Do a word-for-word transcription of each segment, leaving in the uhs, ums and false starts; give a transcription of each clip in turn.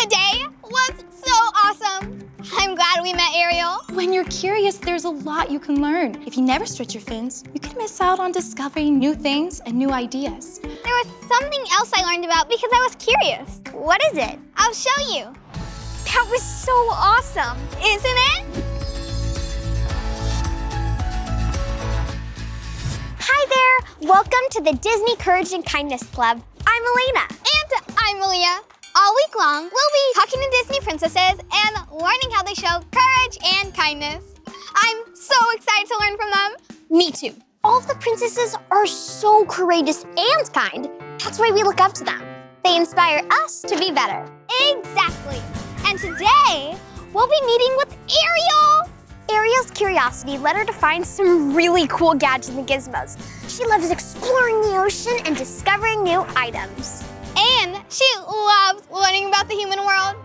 Today was so awesome. I'm glad we met Ariel. When you're curious, there's a lot you can learn. If you never stretch your fins, you can miss out on discovering new things and new ideas. There was something else I learned about because I was curious. What is it? I'll show you. That was so awesome, isn't it? Hi there, welcome to the Disney Courage and Kindness Club. I'm Elena. And I'm Malia. All week long, we'll be talking to Disney princesses and learning how they show courage and kindness. I'm so excited to learn from them. Me too. All of the princesses are so courageous and kind. That's why we look up to them. They inspire us to be better. Exactly. And today, we'll be meeting with Ariel. Ariel's curiosity led her to find some really cool gadgets in the Gizmos. She loves exploring the ocean and discovering new items. And she loves learning about the human world.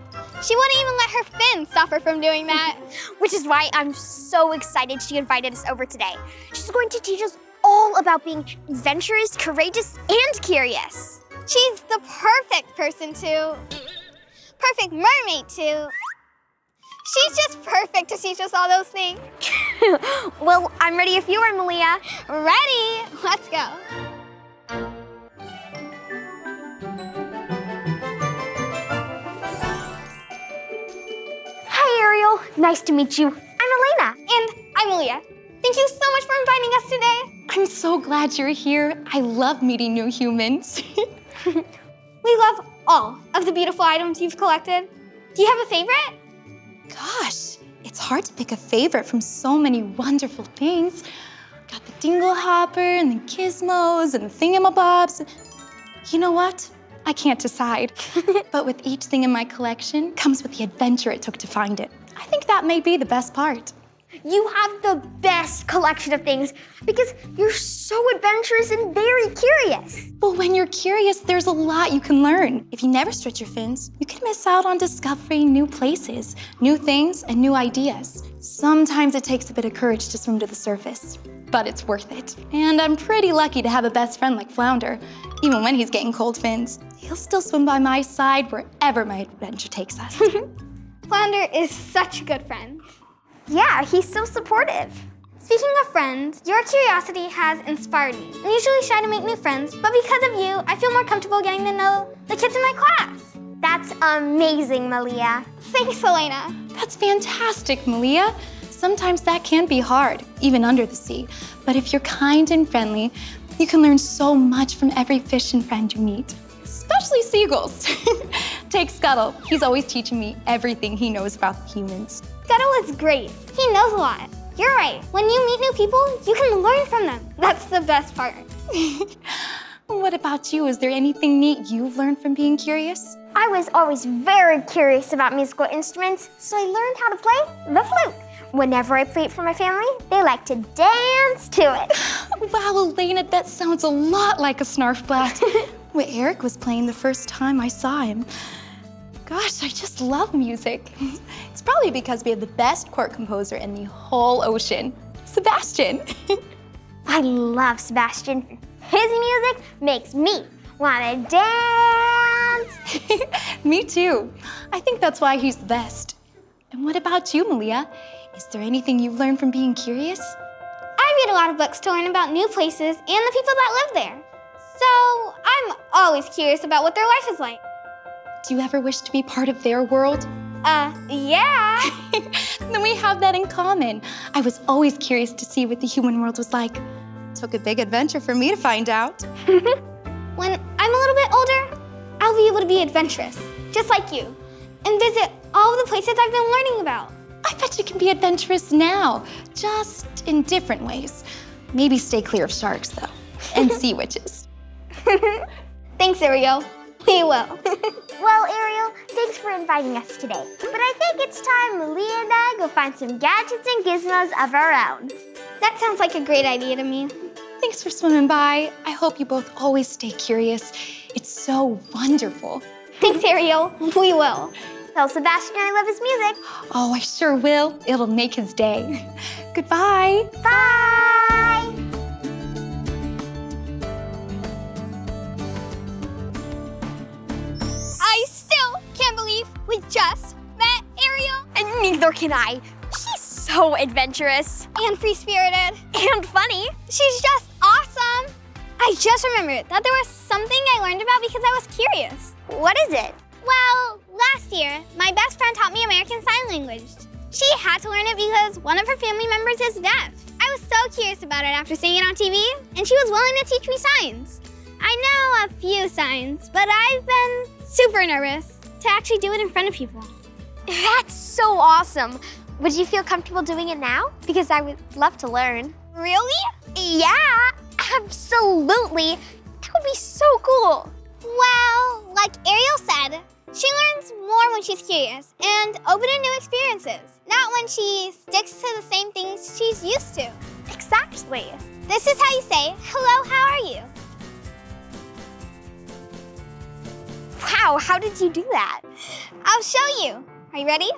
She wouldn't even let her fins stop her from doing that. Which is why I'm so excited she invited us over today. She's going to teach us all about being adventurous, courageous, and curious. She's the perfect person to... perfect mermaid to... She's just perfect to teach us all those things. Well, I'm ready if you are, Malia. Ready? Let's go. Hi, Ariel. Nice to meet you. I'm Elena. And I'm Malia. Thank you so much for inviting us today. I'm so glad you're here. I love meeting new humans. We love all of the beautiful items you've collected. Do you have a favorite? Gosh, it's hard to pick a favorite from so many wonderful things. Got the Dinglehopper and the Gizmos and the Thingamabobs. You know what? I can't decide. But with each thing in my collection comes with the adventure it took to find it. I think that may be the best part. You have the best collection of things because you're so adventurous and very curious. Well, when you're curious, there's a lot you can learn. If you never stretch your fins, you can miss out on discovering new places, new things, and new ideas. Sometimes it takes a bit of courage to swim to the surface, but it's worth it. And I'm pretty lucky to have a best friend like Flounder. Even when he's getting cold fins, he'll still swim by my side wherever my adventure takes us. Flounder is such a good friend. Yeah, he's so supportive. Speaking of friends, your curiosity has inspired me. I'm usually shy to make new friends, but because of you, I feel more comfortable getting to know the kids in my class. That's amazing, Malia. Thanks, Elena. That's fantastic, Malia. Sometimes that can be hard, even under the sea. But if you're kind and friendly, you can learn so much from every fish and friend you meet, especially seagulls. Take Scuttle. He's always teaching me everything he knows about the humans. Scuttle is great. He knows a lot. You're right. When you meet new people, you can learn from them. That's the best part. What about you? Is there anything neat you've learned from being curious? I was always very curious about musical instruments, so I learned how to play the flute. Whenever I play it for my family, they like to dance to it. Wow, Elena, that sounds a lot like a snarfblat. What Eric was playing the first time I saw him. Gosh, I just love music. It's probably because we have the best court composer in the whole ocean, Sebastian. I love Sebastian. His music makes me want to dance. Me too. I think that's why he's the best. And what about you, Malia? Is there anything you've learned from being curious? I read a lot of books to learn about new places and the people that live there. So I'm always curious about what their life is like. Do you ever wish to be part of their world? Uh, yeah. Then we have that in common. I was always curious to see what the human world was like. Took a big adventure for me to find out. When I'm a little bit older, I'll be able to be adventurous, just like you, and visit all the places I've been learning about. I bet you can be adventurous now, just in different ways. Maybe stay clear of sharks, though, and sea witches. Thanks, Ariel. We will. Well, Ariel, thanks for inviting us today. But I think it's time Malia and I go find some gadgets and gizmos of our own. That sounds like a great idea to me. Thanks for swimming by. I hope you both always stay curious. It's so wonderful. Thanks, Ariel. We will. Tell Sebastian I love his music. Oh, I sure will. It'll make his day. Goodbye. Bye. I still can't believe we Neither can I. She's so adventurous. And free-spirited. And funny. She's just awesome. I just remembered that there was something I learned about because I was curious. What is it? Well, last year, my best friend taught me American Sign Language. She had to learn it because one of her family members is deaf. I was so curious about it after seeing it on T V, and she was willing to teach me signs. I know a few signs, but I've been super nervous to actually do it in front of people. That's so awesome. Would you feel comfortable doing it now? Because I would love to learn. Really? Yeah, absolutely. That would be so cool. Well, like Ariel said, she learns more when she's curious and open to new experiences, not when she sticks to the same things she's used to. Exactly. This is how you say, hello, how are you? Wow, how did you do that? I'll show you. Are you ready?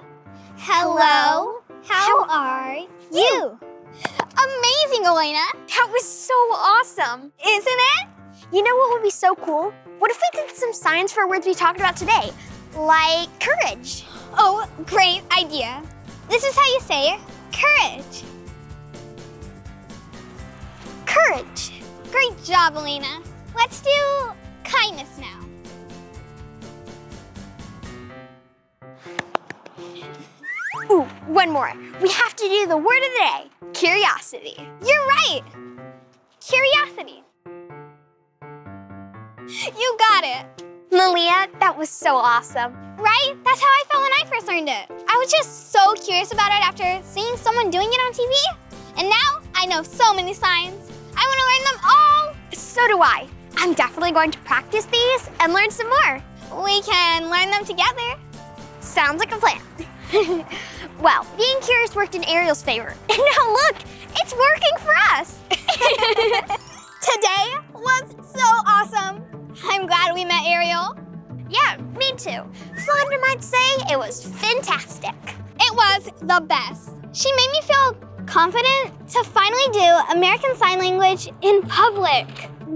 Hello, how, how are you? you? Amazing, Elena. That was so awesome. Isn't it? You know what would be so cool? What if we did some signs for words we talked about today? Like courage. Oh, great idea. This is how you say courage. Courage. Great job, Elena. Let's do kindness now. Ooh, one more. We have to do the word of the day. Curiosity. You're right. Curiosity. You got it. Malia, that was so awesome. Right? That's how I felt when I first learned it. I was just so curious about it after seeing someone doing it on T V. And now I know so many signs. I want to learn them all. So do I. I'm definitely going to practice these and learn some more. We can learn them together. Sounds like a plan. Well, being curious worked in Ariel's favor. And now look, it's working for us. Today was so awesome. I'm glad we met Ariel. Yeah, me too. Flounder might say it was fantastic. It was the best. She made me feel confident to finally do American Sign Language in public.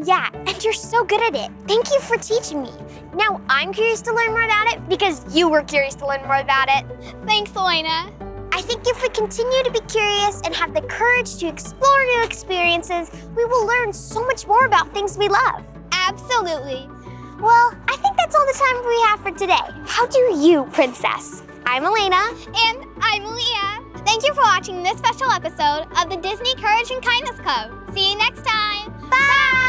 Yeah, and you're so good at it. Thank you for teaching me. Now I'm curious to learn more about it because you were curious to learn more about it. Thanks, Elena. I think if we continue to be curious and have the courage to explore new experiences, we will learn so much more about things we love. Absolutely. Well, I think that's all the time we have for today. How do you, Princess? I'm Elena. And I'm Leah. Thank you for watching this special episode of the Disney Courage and Kindness Club. See you next time. Bye. Bye.